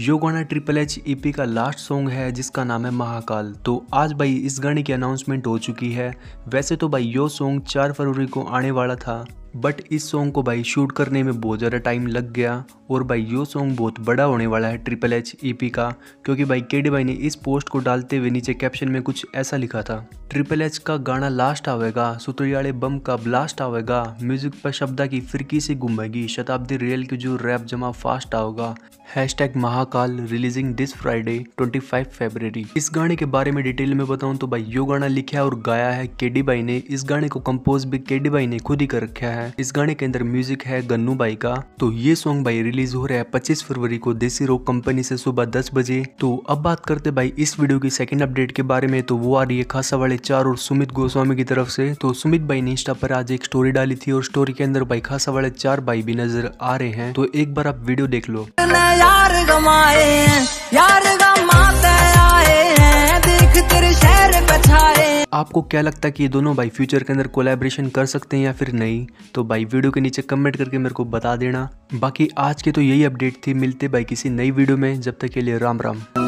यो गाना triple H E P का last song है जिसका नाम है महाकाल। तो आज भाई इस गाने की अनाउंसमेंट हो चुकी है। वैसे तो भाई यो सॉन्ग 4 फरवरी को आने वाला था, बट इस सॉन्ग को भाई शूट करने में बहुत ज़्यादा टाइम लग गया। और भाई यो सॉन्ग बहुत बड़ा होने वाला है ट्रिपल एच ई पी का, क्योंकि भाई केडी भाई ने इस पोस्ट को डालते हुए नीचे कैप्शन में कुछ ऐसा लिखा था, ट्रिपल एच का गाना लास्ट आवेगा, सुतरियाड़े बम का ब्लास्ट आवेगा, म्यूजिक पर शब्दा की फिरकी से घूमेगी, शताब्दी रेल की जो रैप जमा फास्ट आओगा, hashtag Mahakal, releasing this Friday 25 फरवरी। इस गाने के बारे में डिटेल में बताऊँ तो भाई यो गाना लिखा और गाया है केडी भाई ने। इस गाने को कंपोज भी केडी भाई ने खुद ही कर रखा है। इस गाने के अंदर म्यूजिक है गन्नू भाई का। तो ये सॉन्ग भाई रिलीज हो रहा है 25 फरवरी को देसी रॉक कंपनी से सुबह 10 बजे। तो अब बात करते भाई इस वीडियो की सेकंड अपडेट के बारे में। तो वो आ रही है खासा वाले चार और सुमित गोस्वामी की तरफ से। तो सुमित भाई ने इंस्टा पर आज एक स्टोरी डाली थी और स्टोरी के अंदर भाई खासा वाले चार भाई भी नजर आ रहे हैं। तो एक बार आप वीडियो देख लो। आपको क्या लगता है कि ये दोनों भाई फ्यूचर के अंदर कोलैबोरेशन कर सकते हैं या फिर नहीं? तो भाई वीडियो के नीचे कमेंट करके मेरे को बता देना। बाकी आज की तो यही अपडेट थी। मिलते भाई किसी नई वीडियो में, जब तक के लिए राम राम।